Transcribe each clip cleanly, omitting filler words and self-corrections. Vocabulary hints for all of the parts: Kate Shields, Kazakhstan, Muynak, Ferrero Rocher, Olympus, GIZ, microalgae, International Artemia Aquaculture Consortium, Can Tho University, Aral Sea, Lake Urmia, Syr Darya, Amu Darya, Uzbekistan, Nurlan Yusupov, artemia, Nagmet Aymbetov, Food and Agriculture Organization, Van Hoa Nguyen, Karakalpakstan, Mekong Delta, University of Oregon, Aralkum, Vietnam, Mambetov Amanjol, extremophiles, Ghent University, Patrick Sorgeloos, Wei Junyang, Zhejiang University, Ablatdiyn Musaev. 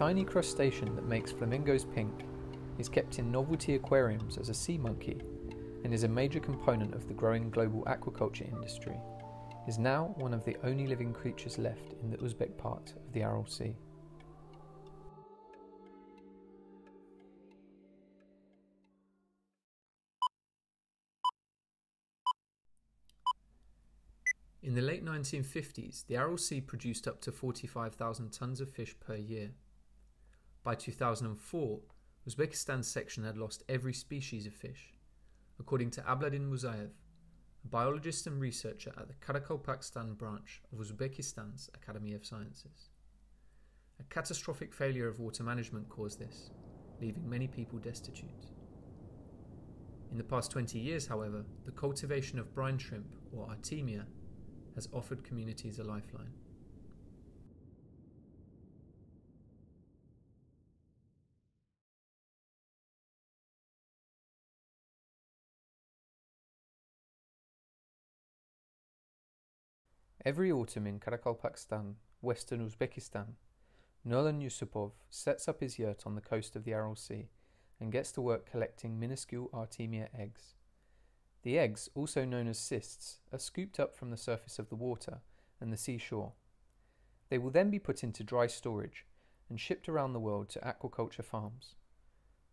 tiny crustacean that makes flamingos pink, is kept in novelty aquariums as a sea monkey and is a major component of the growing global aquaculture industry, is now one of the only living creatures left in the Uzbek part of the Aral Sea. In the late 1950s, the Aral Sea produced up to 45,000 tonnes of fish per year. By 2004, Uzbekistan's section had lost every species of fish. According to Ablatdiyn Musaev, a biologist and researcher at the Karakalpakstan branch of Uzbekistan's Academy of Sciences. A catastrophic failure of water management caused this, leaving many people destitute. In the past 20 years, however, the cultivation of brine shrimp, or artemia, has offered communities a lifeline. Every autumn in Karakalpakstan, western Uzbekistan, Nurlan Yusupov sets up his yurt on the coast of the Aral Sea and gets to work collecting minuscule artemia eggs. The eggs, also known as cysts, are scooped up from the surface of the water and the seashore. They will then be put into dry storage and shipped around the world to aquaculture farms.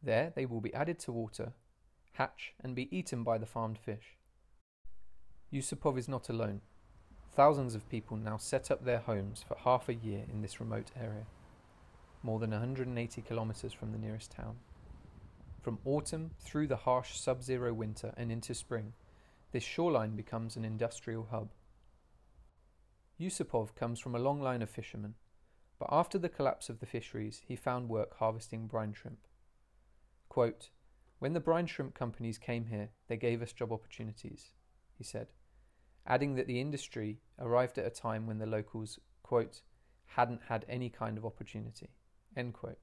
There they will be added to water, hatch and be eaten by the farmed fish. Yusupov is not alone. Thousands of people now set up their homes for half a year in this remote area, more than 180 kilometers from the nearest town. From autumn through the harsh sub-zero winter and into spring, this shoreline becomes an industrial hub. Yusupov comes from a long line of fishermen, but after the collapse of the fisheries, he found work harvesting brine shrimp. Quote, "When the brine shrimp companies came here, they gave us job opportunities," he said, adding that the industry arrived at a time when the locals, quote, "hadn't had any kind of opportunity," end quote.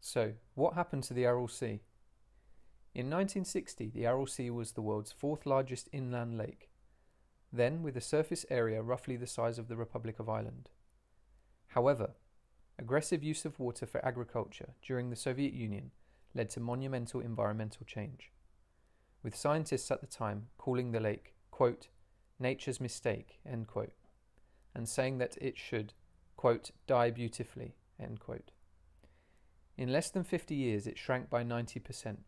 So, what happened to the Aral Sea? In 1960, the Aral Sea was the world's fourth largest inland lake, then with a surface area roughly the size of the Republic of Ireland. However, aggressive use of water for agriculture during the Soviet Union led to monumental environmental change, with scientists at the time calling the lake, quote, "nature's mistake," end quote, and saying that it should, quote, "die beautifully," end quote. In less than 50 years, it shrank by 90%.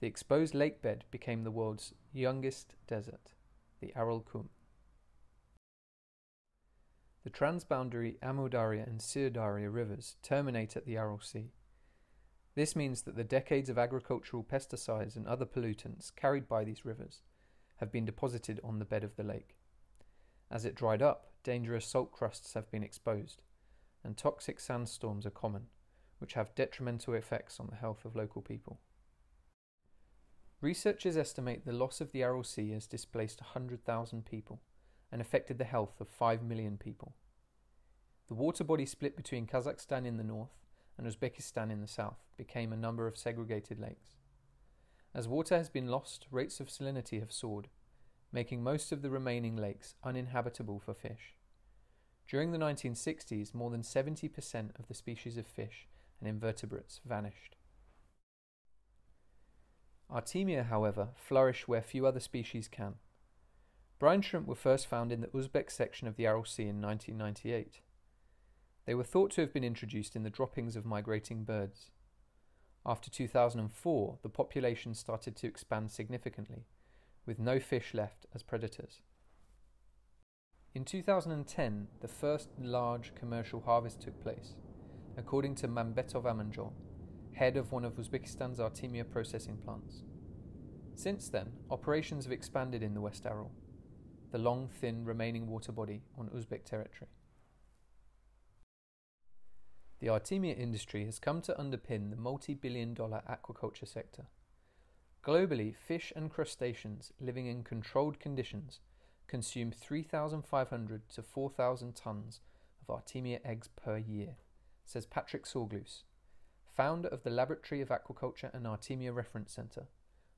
The exposed lake bed became the world's youngest desert, the Aralkum. The transboundary Amu Darya and Syr Darya rivers terminate at the Aral Sea. This means that the decades of agricultural pesticides and other pollutants carried by these rivers have been deposited on the bed of the lake. As it dried up, dangerous salt crusts have been exposed, and toxic sandstorms are common, which have detrimental effects on the health of local people. Researchers estimate the loss of the Aral Sea has displaced 100,000 people and affected the health of 5 million people. The water body split between Kazakhstan in the north and Uzbekistan in the south became a number of segregated lakes. As water has been lost, rates of salinity have soared, making most of the remaining lakes uninhabitable for fish. During the 1960s, more than 70% of the species of fish and invertebrates vanished. Artemia, however, flourish where few other species can. Brine shrimp were first found in the Uzbek section of the Aral Sea in 1998. They were thought to have been introduced in the droppings of migrating birds. After 2004, the population started to expand significantly, with no fish left as predators. In 2010, the first large commercial harvest took place, according to Mambetov Amanjol, head of one of Uzbekistan's artemia processing plants. Since then, operations have expanded in the West Aral, the long, thin, remaining water body on Uzbek territory. The artemia industry has come to underpin the multi-billion-dollar aquaculture sector. Globally, fish and crustaceans living in controlled conditions consume 3,500 to 4,000 tonnes of artemia eggs per year, says Patrick Sorgeloos, founder of the Laboratory of Aquaculture and Artemia Reference Centre,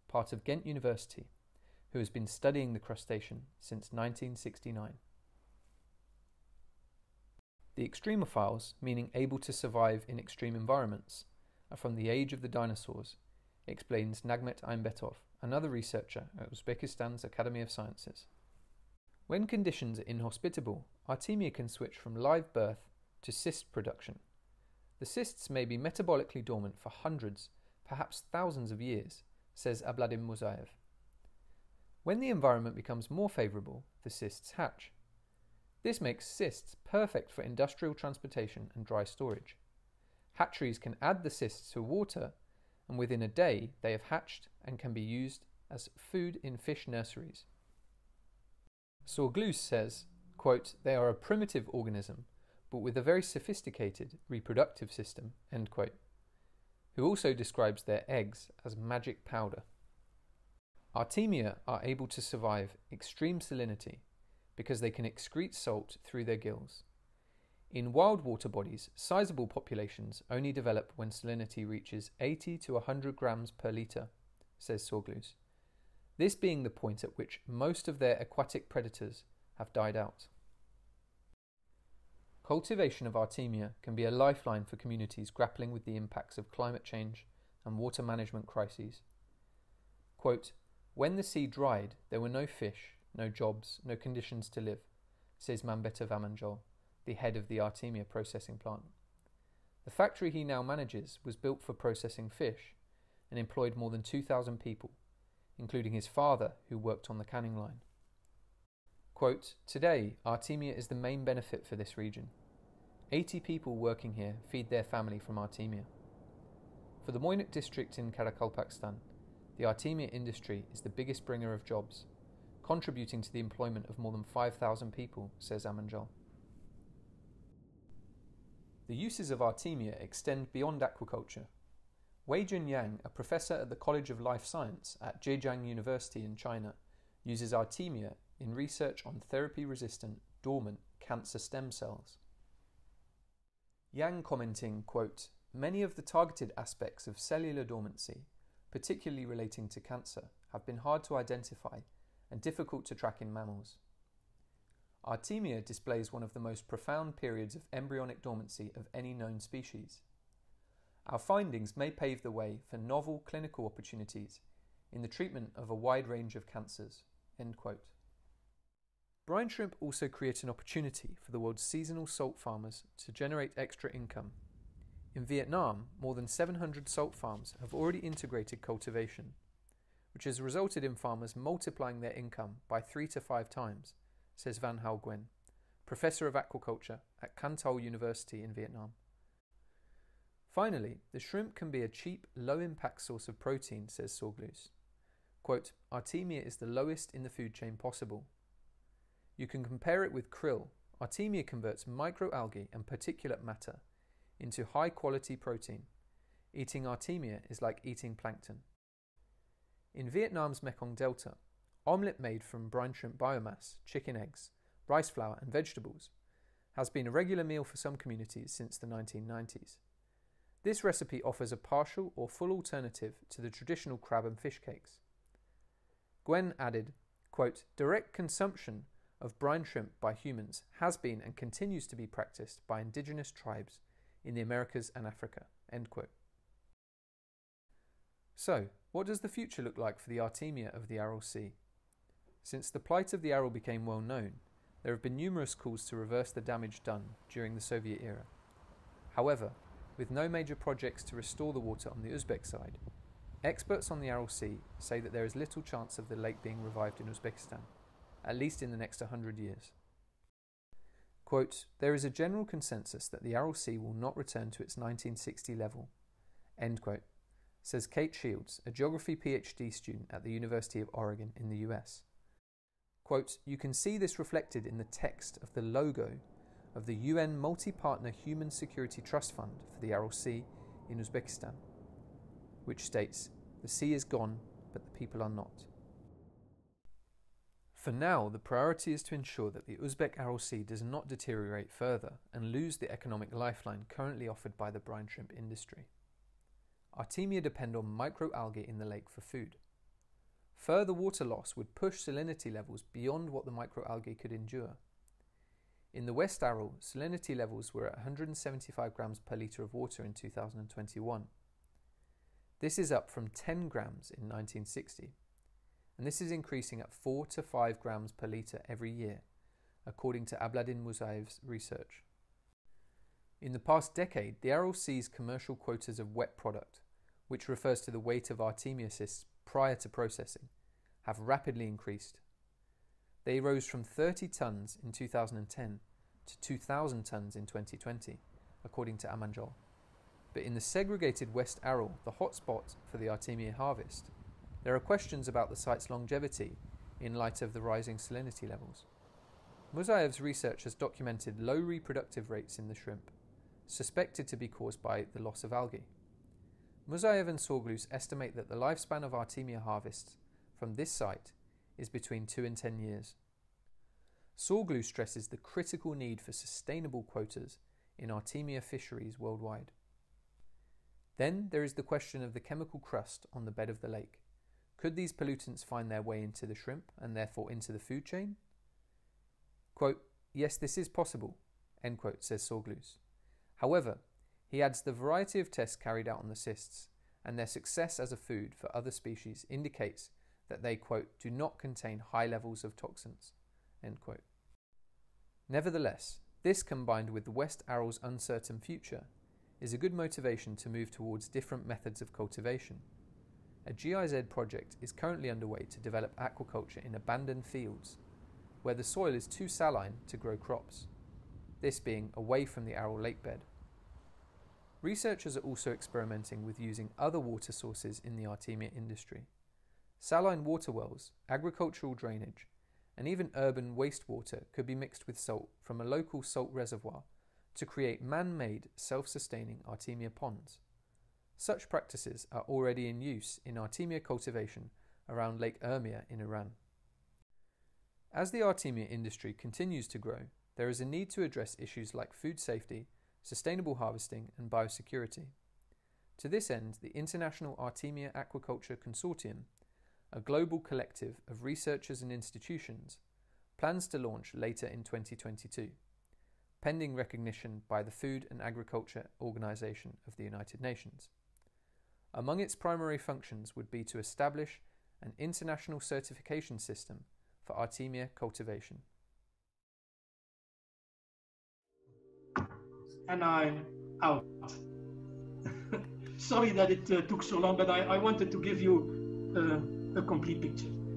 part of Ghent University, who has been studying the crustacean since 1969. The extremophiles, meaning able to survive in extreme environments, are from the age of the dinosaurs, explains Nagmet Aymbetov, another researcher at Uzbekistan's Academy of Sciences. When conditions are inhospitable, artemia can switch from live birth to cyst production. The cysts may be metabolically dormant for hundreds, perhaps thousands of years, says Ablatdiyn Musaev. When the environment becomes more favourable, the cysts hatch. This makes cysts perfect for industrial transportation and dry storage. Hatcheries can add the cysts to water, and within a day they have hatched and can be used as food in fish nurseries. Sorgeloos says, quote, "They are a primitive organism, but with a very sophisticated reproductive system," end quote, who also describes their eggs as magic powder. Artemia are able to survive extreme salinity because they can excrete salt through their gills. In wild water bodies, sizable populations only develop when salinity reaches 80 to 100 grams per litre, says Sorgeloos, this being the point at which most of their aquatic predators have died out. Cultivation of artemia can be a lifeline for communities grappling with the impacts of climate change and water management crises. Quote, "When the sea dried, there were no fish, no jobs, no conditions to live," says Mambetov Amanjol, the head of the artemia processing plant. The factory he now manages was built for processing fish and employed more than 2,000 people, including his father, who worked on the canning line. Quote, "Today, artemia is the main benefit for this region. 80 people working here feed their family from artemia. For the Muynak district in Karakalpakstan, the artemia industry is the biggest bringer of jobs, contributing to the employment of more than 5,000 people," says Amanjol. The uses of artemia extend beyond aquaculture. Wei Junyang, a professor at the College of Life Science at Zhejiang University in China, uses artemia in research on therapy-resistant, dormant cancer stem cells. Yang commenting, quote, "Many of the targeted aspects of cellular dormancy, particularly relating to cancer, have been hard to identify and difficult to track in mammals. Artemia displays one of the most profound periods of embryonic dormancy of any known species. Our findings may pave the way for novel clinical opportunities in the treatment of a wide range of cancers," end quote. Brine shrimp also create an opportunity for the world's seasonal salt farmers to generate extra income. In Vietnam, more than 700 salt farms have already integrated cultivation, which has resulted in farmers multiplying their income by 3 to 5 times, says Van Hoa Nguyen, professor of aquaculture at Can Tho University in Vietnam. Finally, the shrimp can be a cheap, low-impact source of protein, says Sorgeloos. Quote, "Artemia is the lowest in the food chain possible. You can compare it with krill. Artemia converts microalgae and particulate matter into high-quality protein. Eating artemia is like eating plankton." In Vietnam's Mekong Delta, omelette made from brine shrimp biomass, chicken eggs, rice flour and vegetables has been a regular meal for some communities since the 1990s. This recipe offers a partial or full alternative to the traditional crab and fish cakes. Gwen added, quote, "Direct consumption of brine shrimp by humans has been and continues to be practiced by indigenous tribes in the Americas and Africa," end quote. So, what does the future look like for the artemia of the Aral Sea? Since the plight of the Aral became well known, there have been numerous calls to reverse the damage done during the Soviet era. However, with no major projects to restore the water on the Uzbek side, experts on the Aral Sea say that there is little chance of the lake being revived in Uzbekistan, at least in the next 100 years. Quote, "There is a general consensus that the Aral Sea will not return to its 1960 level," end quote, says Kate Shields, a geography PhD student at the University of Oregon in the US. Quote, "You can see this reflected in the text of the logo of the UN Multi-Partner Human Security Trust Fund for the Aral Sea in Uzbekistan, which states, 'The sea is gone, but the people are not.'" For now, the priority is to ensure that the Uzbek Aral Sea does not deteriorate further and lose the economic lifeline currently offered by the brine shrimp industry. Artemia depend on microalgae in the lake for food. Further water loss would push salinity levels beyond what the microalgae could endure. In the West Aral, salinity levels were at 175 grams per litre of water in 2021. This is up from 10 grams in 1960, and this is increasing at 4 to 5 grams per litre every year, according to Ablatdiyn Musaev's research. In the past decade, the Aral Sea's commercial quotas of wet product, which refers to the weight of artemia cysts prior to processing, have rapidly increased. They rose from 30 tonnes in 2010 to 2,000 tonnes in 2020, according to Amanjol. But in the segregated West Aral, the hotspot for the artemia harvest, there are questions about the site's longevity in light of the rising salinity levels. Musaev's research has documented low reproductive rates in the shrimp, suspected to be caused by the loss of algae. Musaev and Sorgeloos estimate that the lifespan of artemia harvests from this site is between 2 and 10 years. Sorgeloos stresses the critical need for sustainable quotas in artemia fisheries worldwide. Then there is the question of the chemical crust on the bed of the lake. Could these pollutants find their way into the shrimp and therefore into the food chain? Quote, "Yes, this is possible," end quote, says Sorgeloos. However, he adds the variety of tests carried out on the cysts and their success as a food for other species indicates that they, quote, "do not contain high levels of toxins," end quote. Nevertheless, this combined with the West Aral's uncertain future is a good motivation to move towards different methods of cultivation. A GIZ project is currently underway to develop aquaculture in abandoned fields where the soil is too saline to grow crops, this being away from the Aral lake bed. Researchers are also experimenting with using other water sources in the artemia industry. Saline water wells, agricultural drainage, and even urban wastewater could be mixed with salt from a local salt reservoir to create man-made, self-sustaining artemia ponds. Such practices are already in use in artemia cultivation around Lake Urmia in Iran. As the artemia industry continues to grow, there is a need to address issues like food safety, sustainable harvesting, and biosecurity. To this end, the International Artemia Aquaculture Consortium, a global collective of researchers and institutions, plans to launch later in 2022, pending recognition by the Food and Agriculture Organization of the United Nations. Among its primary functions would be to establish an international certification system for artemia cultivation. And I'm out. Sorry that it took so long, but I wanted to give you a complete picture.